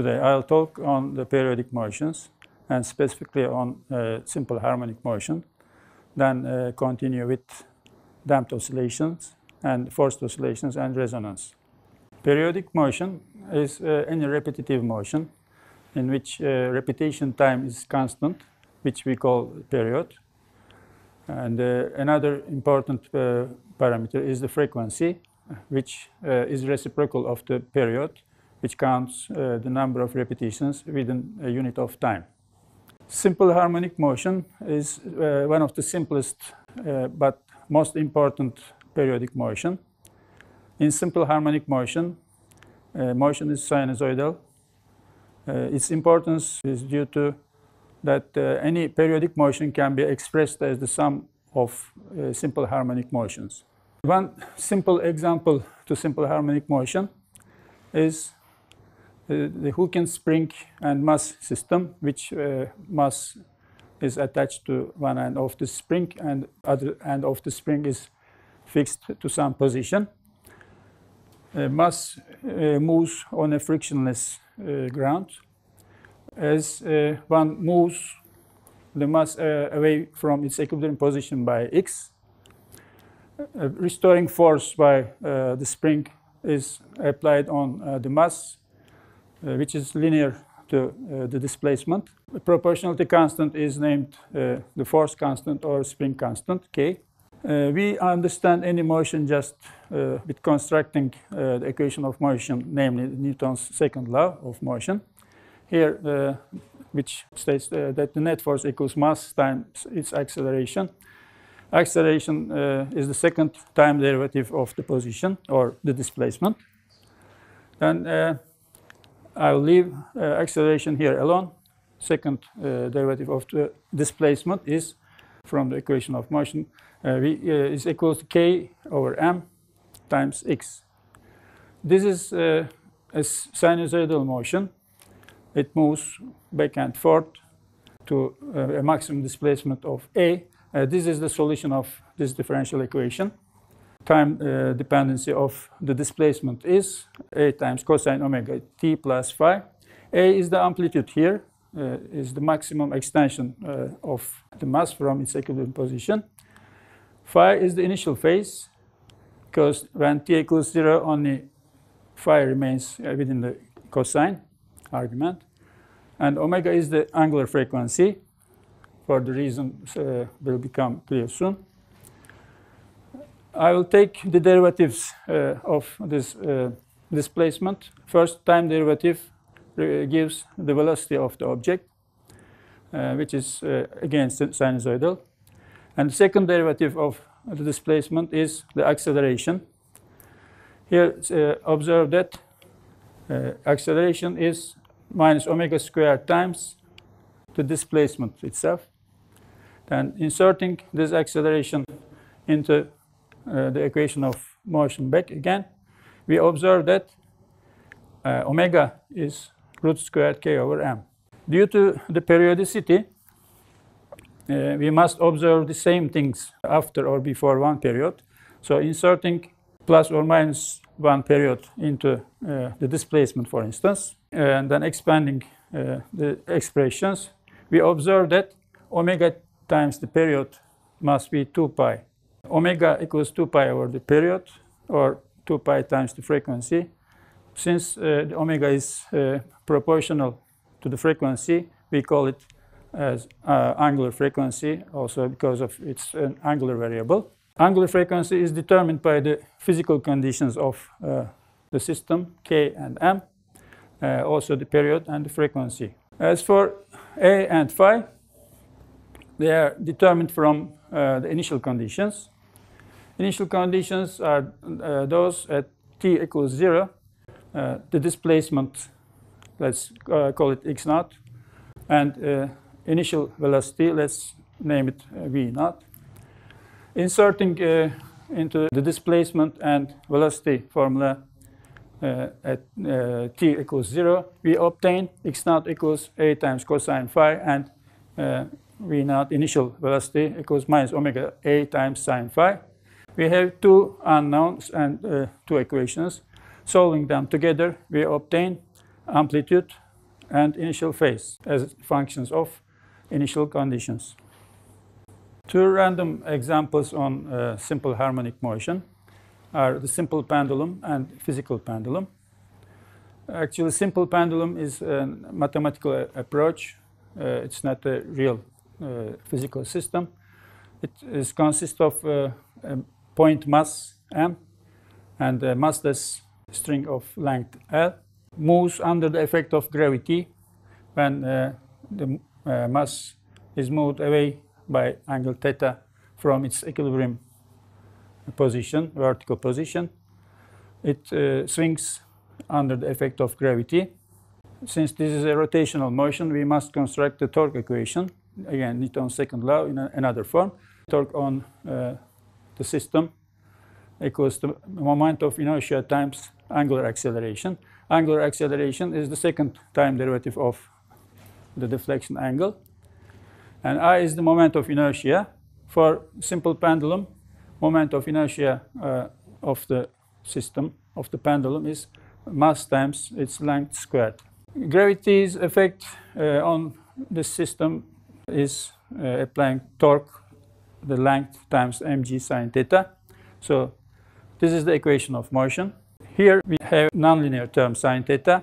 today. I'll talk on the periodic motions and specifically on simple harmonic motion, then continue with damped oscillations and forced oscillations and resonance. Periodic motion is any repetitive motion in which repetition time is constant, which we call period. And another important parameter is the frequency, which is reciprocal of the period, which counts the number of repetitions within a unit of time. Simple harmonic motion is one of the simplest but most important periodic motion. In simple harmonic motion, motion is sinusoidal. Its importance is due to that any periodic motion can be expressed as the sum of simple harmonic motions. One simple example to simple harmonic motion is the Hooken spring and mass system, which mass is attached to one end of the spring and other end of the spring is fixed to some position. Mass moves on a frictionless ground. As one moves the mass away from its equilibrium position by x, restoring force by the spring is applied on the mass, which is linear to the displacement. The proportionality constant is named the force constant or spring constant, K. We understand any motion just with constructing the equation of motion, namely Newton's second law of motion. Here, which states that the net force equals mass times its acceleration. Acceleration is the second time derivative of the position or the displacement. Then I'll leave acceleration here alone. Second derivative of the displacement is from the equation of motion is equals to k over m times x. This is a sinusoidal motion. It moves back and forth to a maximum displacement of a. This is the solution of this differential equation. Time dependency of the displacement is a times cosine omega t plus phi. A is the amplitude here, is the maximum extension of the mass from its equilibrium position. Phi is the initial phase, because when t equals 0, only phi remains within the cosine argument. And omega is the angular frequency, for the reasons will become clear soon. I will take the derivatives of this displacement. First, time derivative gives the velocity of the object, which is again sinusoidal. And the second derivative of the displacement is the acceleration. Here, observe that acceleration is minus omega squared times the displacement itself. Then inserting this acceleration into the equation of motion back again, we observe that omega is root squared k over m. Due to the periodicity, we must observe the same things after or before one period. So inserting plus or minus one period into the displacement, for instance, and then expanding the expressions, we observe that omega times the period must be 2 pi. Omega equals 2 pi over the period, or 2 pi times the frequency. Since the omega is proportional to the frequency, we call it as angular frequency, also because of it's an angular variable. Angular frequency is determined by the physical conditions of the system, k and m, also the period and the frequency. As for a and phi, they are determined from the initial conditions. Initial conditions are those at t equals 0, the displacement, let's call it x0, and initial velocity, let's name it v0. Inserting into the displacement and velocity formula at t equals 0, we obtain x0 equals a times cosine phi, and v0 initial velocity equals minus omega a times sine phi. We have two unknowns and two equations. Solving them together, we obtain amplitude and initial phase as functions of initial conditions. Two random examples on simple harmonic motion are the simple pendulum and physical pendulum. Actually, simple pendulum is a mathematical approach. It's not a real physical system. It consists of a point mass m and a massless string of length l. Moves under the effect of gravity when the mass is moved away by angle theta from its equilibrium position, vertical position. It swings under the effect of gravity. Since this is a rotational motion, we must construct the torque equation. Again, Newton's second law in another form. Torque on the system equals the moment of inertia times angular acceleration. Angular acceleration is the second time derivative of the deflection angle. And I is the moment of inertia. For simple pendulum, moment of inertia of the system, of the pendulum, is mass times its length squared. Gravity's effect on this system is applying torque, the length times mg sine theta. So this is the equation of motion. Here we have nonlinear term sine theta,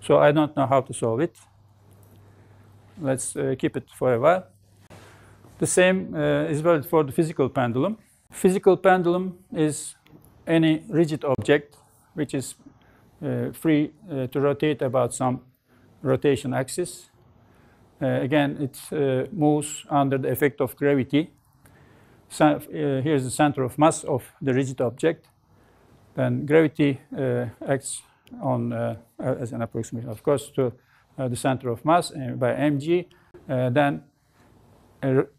so I don't know how to solve it. Let's keep it for a while. The same is valid for the physical pendulum. Physical pendulum is any rigid object which is free to rotate about some rotation axis. Again, it moves under the effect of gravity. So, here's the center of mass of the rigid object. Then gravity acts on as an approximation, of course, to the center of mass by mg. Then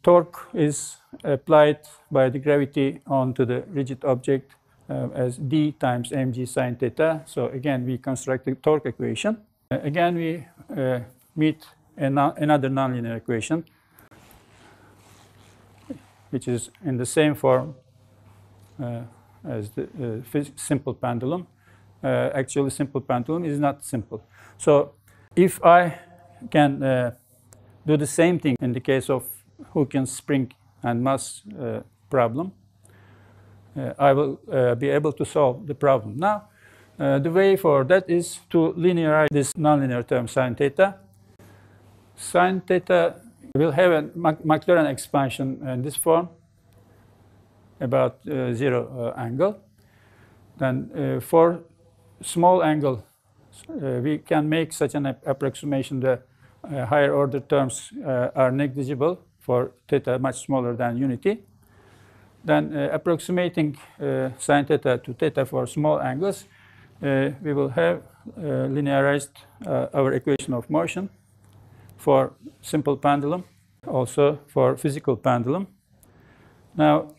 torque is applied by the gravity onto the rigid object as d times mg sine theta. So again, we construct the torque equation. Again, we meet another nonlinear equation, which is in the same form as the simple pendulum. Actually, simple pendulum is not simple. So if I can do the same thing in the case of Hawkins spring and mass problem, I will be able to solve the problem. Now, the way for that is to linearize this nonlinear term sine theta. Sine theta will have a Maclaurin expansion in this form about zero angle. Then for small angle, we can make such an approximation that higher order terms are negligible for theta much smaller than unity. Then approximating sine theta to theta for small angles, we will have linearized our equation of motion for simple pendulum, also for physical pendulum. Now,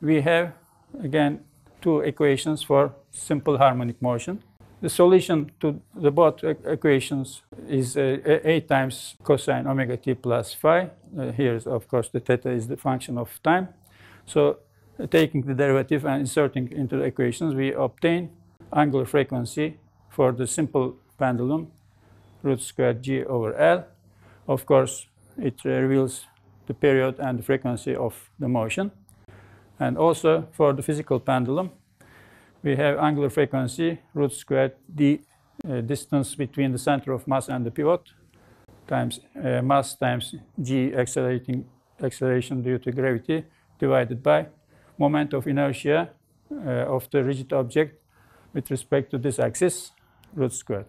we have again two equations for simple harmonic motion. The solution to the both equations is a times cosine omega t plus phi. Here, of course, the theta is the function of time. So taking the derivative and inserting into the equations, we obtain angular frequency for the simple pendulum, root squared g over L. Of course, it reveals the period and the frequency of the motion. And also for the physical pendulum, we have angular frequency root squared d distance between the center of mass and the pivot times mass times g acceleration due to gravity divided by moment of inertia of the rigid object with respect to this axis root squared.